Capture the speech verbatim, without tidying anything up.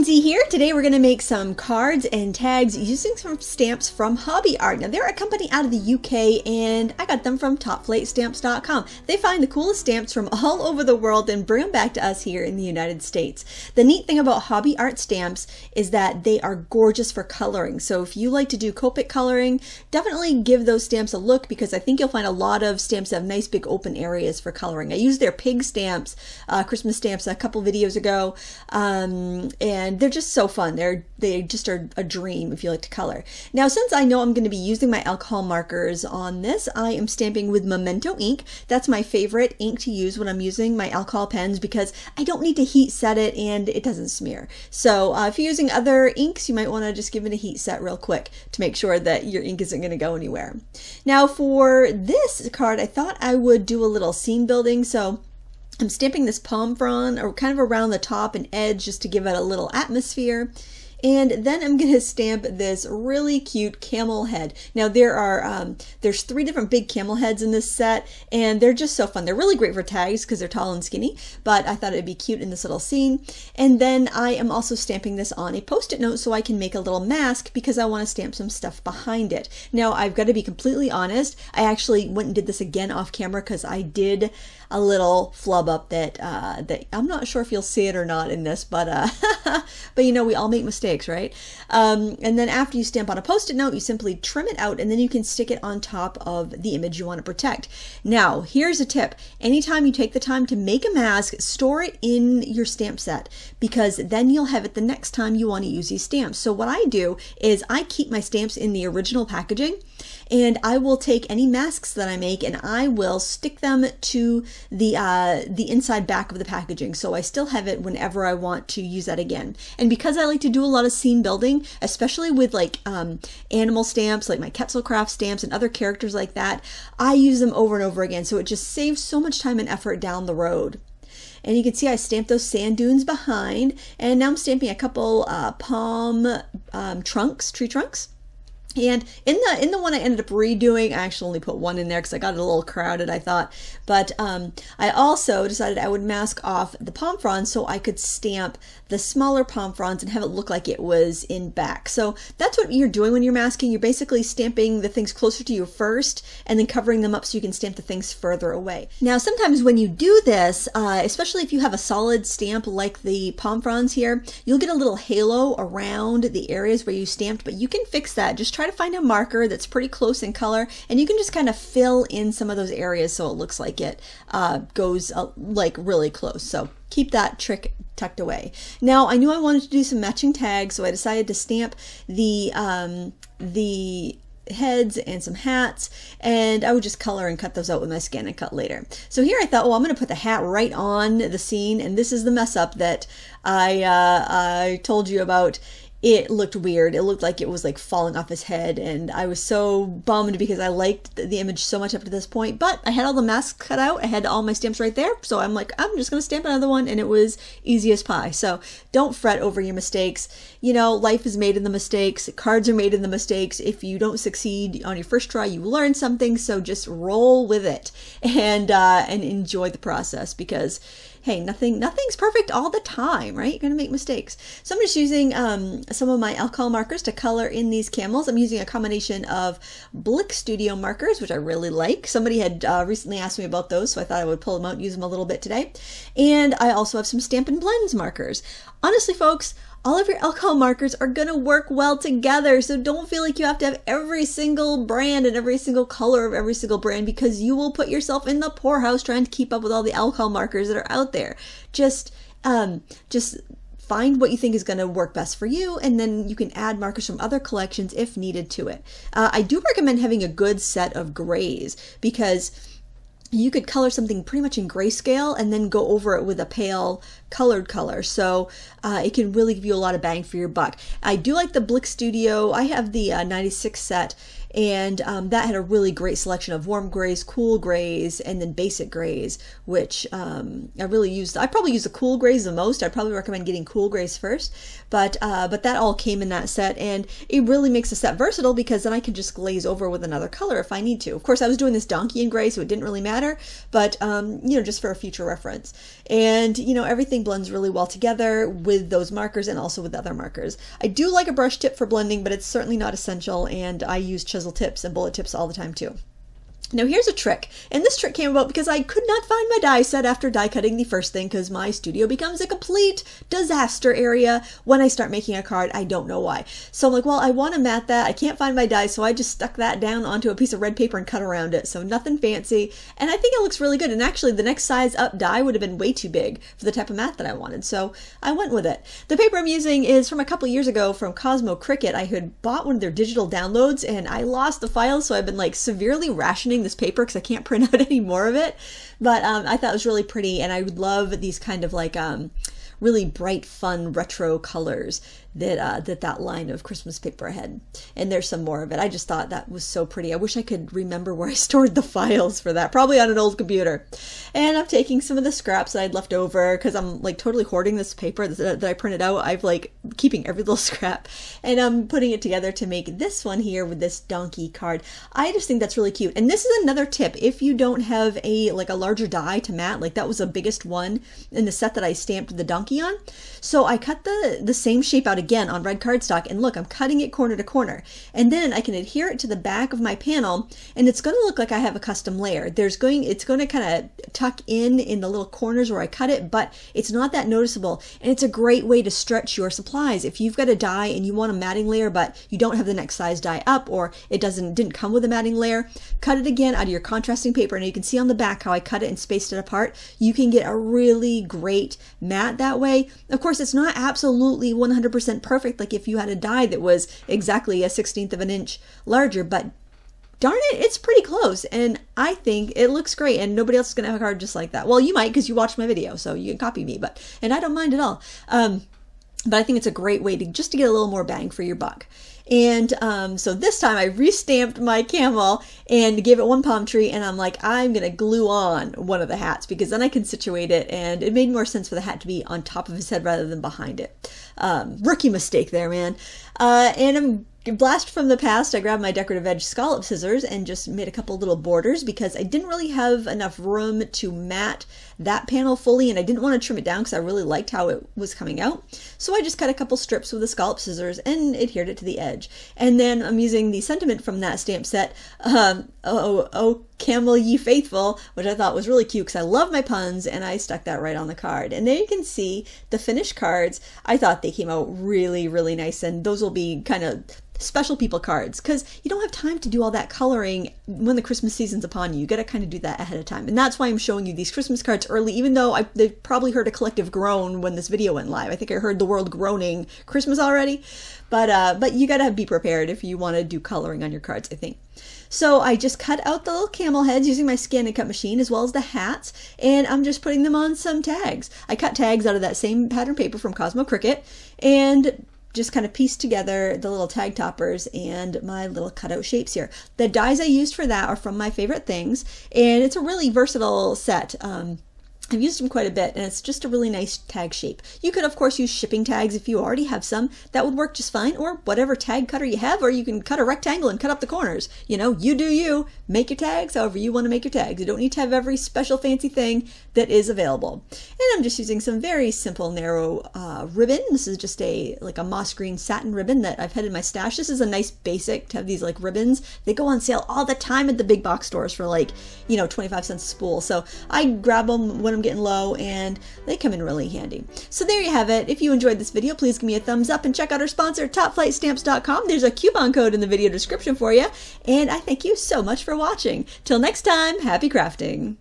Lindsay here. Today we're going to make some cards and tags using some stamps from Hobby Art. Now they're a company out of the U K and I got them from Top Flight Stamps dot com. They find the coolest stamps from all over the world and bring them back to us here in the United States. The neat thing about Hobby Art stamps is that they are gorgeous for coloring. So if you like to do Copic coloring, definitely give those stamps a look because I think you'll find a lot of stamps that have nice big open areas for coloring. I used their pig stamps, uh, Christmas stamps a couple videos ago. Um, And they're just so fun. They're they just are a dream if you like to color. Now, since I know I'm going to be using my alcohol markers on this, I am stamping with Memento ink. That's my favorite ink to use when I'm using my alcohol pens because I don't need to heat set it and it doesn't smear. So uh, if you're using other inks, you might want to just give it a heat set real quick to make sure that your ink isn't going to go anywhere. Now, for this card, I thought I would do a little scene building. So I'm stamping this palm frond or kind of around the top and edge just to give it a little atmosphere. And then I'm going to stamp this really cute camel head. Now there are, um, there's three different big camel heads in this set and they're just so fun. They're really great for tags because they're tall and skinny, but I thought it'd be cute in this little scene. And then I am also stamping this on a Post-it note so I can make a little mask because I want to stamp some stuff behind it. Now I've got to be completely honest. I actually went and did this again off camera because I did a little flub up that, uh, that I'm not sure if you'll see it or not in this, but, uh, but you know, we all make mistakes. Right? Um, and then after you stamp on a Post-it note, you simply trim it out and then you can stick it on top of the image you want to protect. Now, here's a tip. Anytime you take the time to make a mask, store it in your stamp set because then you'll have it the next time you want to use these stamps. So what I do is I keep my stamps in the original packaging and I will take any masks that I make and I will stick them to the, uh, the inside back of the packaging. So I still have it whenever I want to use that again. And because I like to do a lot of scene building, especially with like um, animal stamps, like my Quetzelcraft stamps and other characters like that, I use them over and over again. So it just saves so much time and effort down the road. And you can see I stamped those sand dunes behind, and now I'm stamping a couple uh, palm um, trunks, tree trunks. And in the in the one I ended up redoing, I actually only put one in there because I got it a little crowded, I thought. But um, I also decided I would mask off the palm fronds so I could stamp the smaller palm fronds and have it look like it was in back. So that's what you're doing when you're masking. You're basically stamping the things closer to you first and then covering them up so you can stamp the things further away. Now, sometimes when you do this, uh, especially if you have a solid stamp like the palm fronds here, you'll get a little halo around the areas where you stamped, but you can fix that. Just try Try to find a marker that's pretty close in color and you can just kind of fill in some of those areas so it looks like it uh, goes uh, like really close. So keep that trick tucked away. Now I knew I wanted to do some matching tags, so I decided to stamp the um, the heads and some hats, and I would just color and cut those out with my scan and cut later. So here I thought, well, I'm going to put the hat right on the scene, and this is the mess up that I, uh, I told you about. It looked weird. It looked like it was like falling off his head, and I was so bummed because I liked the image so much up to this point, but I had all the masks cut out. I had all my stamps right there. So I'm like, I'm just going to stamp another one, and it was easy as pie. So don't fret over your mistakes. You know, life is made in the mistakes. Cards are made in the mistakes. If you don't succeed on your first try, you learn something. So just roll with it and, uh, and enjoy the process because hey, nothing, nothing's perfect all the time, right? You're going to make mistakes. So I'm just using um, some of my alcohol markers to color in these camels. I'm using a combination of Blick Studio markers, which I really like. Somebody had uh, recently asked me about those, so I thought I would pull them out and use them a little bit today. And I also have some Stampin' Blends markers. Honestly, folks, all of your alcohol markers are going to work well together, so don't feel like you have to have every single brand and every single color of every single brand because you will put yourself in the poorhouse trying to keep up with all the alcohol markers that are out there. Just, um, just find what you think is going to work best for you, and then you can add markers from other collections if needed to it. Uh, I do recommend having a good set of grays because you could color something pretty much in grayscale and then go over it with a pale colored color. So uh, it can really give you a lot of bang for your buck. I do like the Blick Studio. I have the uh, ninety-six set And um, that had a really great selection of warm grays, cool grays, and then basic grays, which um, I really used. I probably use the cool grays the most. I'd probably recommend getting cool grays first, but uh, but that all came in that set, and it really makes the set versatile because then I can just glaze over with another color if I need to. Of course, I was doing this donkey in gray, so it didn't really matter, but um, you know, just for a future reference. And you know, everything blends really well together with those markers and also with other markers. I do like a brush tip for blending, but it's certainly not essential, and I use chisel tips and bullet tips all the time too. Now here's a trick, and this trick came about because I could not find my die set after die cutting the first thing because my studio becomes a complete disaster area when I start making a card. I don't know why. So I'm like, well, I want to mat that. I can't find my die, so I just stuck that down onto a piece of red paper and cut around it. So nothing fancy, and I think it looks really good. And actually the next size up die would have been way too big for the type of mat that I wanted, so I went with it. The paper I'm using is from a couple years ago from Cosmo Cricket. I had bought one of their digital downloads and I lost the file, so I've been like severely rationing this paper because I can't print out any more of it. But um, I thought it was really pretty, and I would love these kind of like um, really bright, fun, retro colors that, uh, that that line of Christmas paper had. And there's some more of it. I just thought that was so pretty. I wish I could remember where I stored the files for that, probably on an old computer. And I'm taking some of the scraps that I'd left over because I'm like totally hoarding this paper that, that I printed out. I've like keeping every little scrap, and I'm putting it together to make this one here with this donkey card. I just think that's really cute. And this is another tip. If you don't have a like a larger die to mat, like that was the biggest one in the set that I stamped the donkey on. So I cut the, the same shape out again on red cardstock, and look, I'm cutting it corner to corner, and then I can adhere it to the back of my panel, and it's going to look like I have a custom layer. There's going, it's going to kind of tuck in in the little corners where I cut it, but it's not that noticeable, and it's a great way to stretch your supplies. If you've got a die and you want a matting layer, but you don't have the next size die up, or it doesn't didn't come with a matting layer, cut it again out of your contrasting paper, and you can see on the back how I cut it and spaced it apart. You can get a really great mat that way. Of course, it's not absolutely one hundred percent perfect, like if you had a die that was exactly a sixteenth of an inch larger, but darn it, it's pretty close, and I think it looks great, and nobody else is gonna have a card just like that. Well, you might, because you watched my video, so you can copy me, but and I don't mind at all. Um, but I think it's a great way to just to get a little more bang for your buck. And um, so this time I restamped my camel and gave it one palm tree, and I'm like, I'm gonna glue on one of the hats because then I can situate it, and it made more sense for the hat to be on top of his head rather than behind it. Um, rookie mistake there, man. Uh, and I'm blast from the past, I grabbed my decorative edge scallop scissors and just made a couple little borders because I didn't really have enough room to mat that panel fully, and I didn't want to trim it down because I really liked how it was coming out. So I just cut a couple strips with the scallop scissors and adhered it to the edge. And then I'm using the sentiment from that stamp set, um, oh, oh, oh Camel Ye Faithful, which I thought was really cute because I love my puns, and I stuck that right on the card. And there you can see the finished cards. I thought they came out really, really nice, and those will be kind of special people cards because you don't have time to do all that coloring when the Christmas season's upon you. You got to kind of do that ahead of time, and that's why I'm showing you these Christmas cards early, even though I, they probably heard a collective groan when this video went live. I think I heard the world groaning Christmas already, but uh, but you got to be prepared if you want to do coloring on your cards, I think. So I just cut out the little camel heads using my scan and cut machine, as well as the hats, and I'm just putting them on some tags. I cut tags out of that same pattern paper from Cosmo Cricket and just kind of pieced together the little tag toppers and my little cutout shapes here. The dies I used for that are from My Favorite Things, and it's a really versatile set. Um, I've used them quite a bit, and it's just a really nice tag shape. You could, of course, use shipping tags if you already have some. That would work just fine, or whatever tag cutter you have, or you can cut a rectangle and cut up the corners. You know, you do you. Make your tags however you want to make your tags. You don't need to have every special fancy thing that is available. And I'm just using some very simple narrow uh, ribbon. This is just a like a moss green satin ribbon that I've had in my stash. This is a nice basic to have these like ribbons. They go on sale all the time at the big box stores for like, you know, twenty-five cents a spool. So I grab them when I'm getting low, and they come in really handy. So there you have it. If you enjoyed this video, please give me a thumbs up and check out our sponsor, Top Flight Stamps dot com. There's a coupon code in the video description for you, and I thank you so much for watching. Till next time, happy crafting!